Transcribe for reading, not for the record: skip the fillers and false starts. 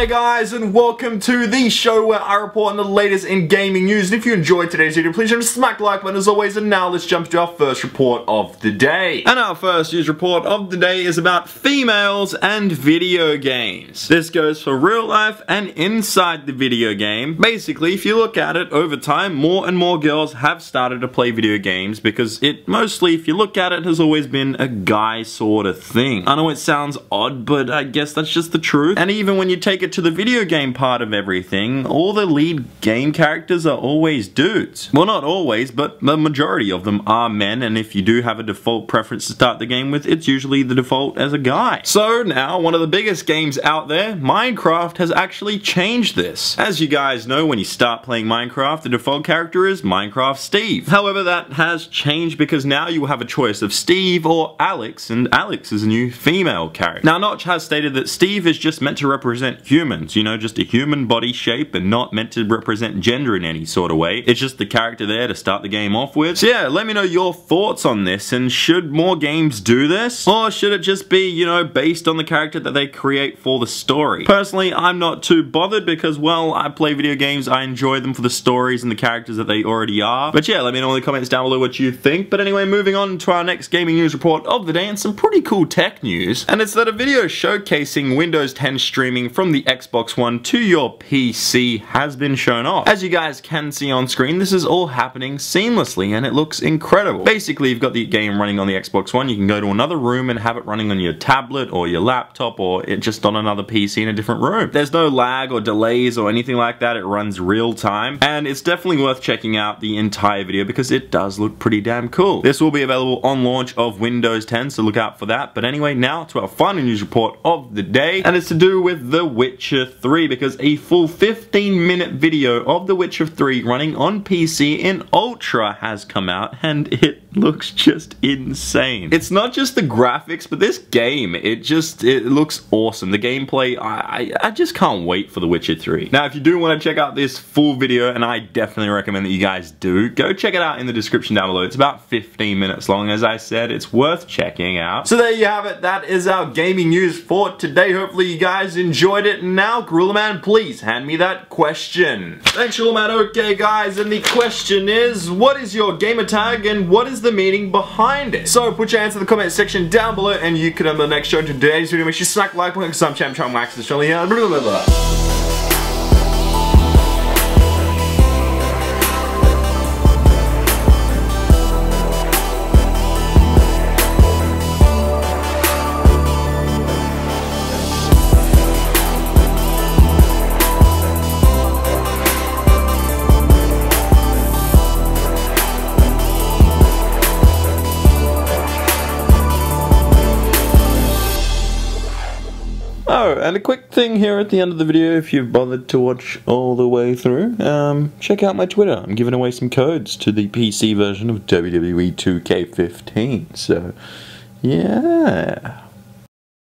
there, guys, and welcome to the show where I report on the latest in gaming news. And if you enjoyed today's video, please remember to smack the like button as always. And now let's jump to our first report of the day. And our first news report of the day is about females and video games. This goes for real life and inside the video game. Basically, if you look at it over time, more and more girls have started to play video games because it mostly, if you look at it, has always been a guy sort of thing. I know it sounds odd, but I guess that's just the truth. And even when you take it to the video game part of everything, all the lead game characters are always dudes. Well, not always, but the majority of them are men, and if you do have a default preference to start the game with, it's usually the default as a guy. So now, one of the biggest games out there, Minecraft, has actually changed this. As you guys know, when you start playing Minecraft, the default character is Minecraft Steve. However, that has changed because now you have a choice of Steve or Alex, and Alex is a new female character. Now, Notch has stated that Steve is just meant to represent humans, you know, just a human body shape and not meant to represent gender in any sort of way. It's just the character there to start the game off with. So yeah, let me know your thoughts on this, and should more games do this? Or should it just be, you know, based on the character that they create for the story? Personally, I'm not too bothered because, well, I play video games, I enjoy them for the stories and the characters that they already are. But yeah, let me know in the comments down below what you think. But anyway, moving on to our next gaming news report of the day, and some pretty cool tech news. And it's that a video showcasing Windows 10 streaming from the Xbox One to your PC has been shown off. As you guys can see on screen, this is all happening seamlessly and it looks incredible. Basically, you've got the game running on the Xbox One, you can go to another room and have it running on your tablet or your laptop, or it just on another PC in a different room. There's no lag or delays or anything like that, it runs real time, and it's definitely worth checking out the entire video because it does look pretty damn cool. This will be available on launch of Windows 10, so look out for that. But anyway, now to our final news report of the day, and it's to do with The Witcher 3, because a full 15-minute video of The Witcher 3 running on PC in Ultra has come out, and it looks just insane. It's not just the graphics, but this game, it looks awesome. The gameplay, I just can't wait for The Witcher 3. Now, if you do want to check out this full video, and I definitely recommend that you guys do, go check it out in the description down below. It's about 15 minutes long, as I said. It's worth checking out. So there you have it. That is our gaming news for today. Hopefully you guys enjoyed it. And now, Gorilla Man, please hand me that question. Thanks, Gorilla Man. Okay, guys, and the question is, what is your gamer tag and what is the meaning behind it? So put your answer in the comment section down below, and you can have the next show. Today's video, make sure you smack like button because I'm Champ Chong, Max, and Charlie here. Blah, blah, blah. Oh, and a quick thing here at the end of the video, if you've bothered to watch all the way through, check out my Twitter. I'm giving away some codes to the PC version of WWE 2K15, so yeah.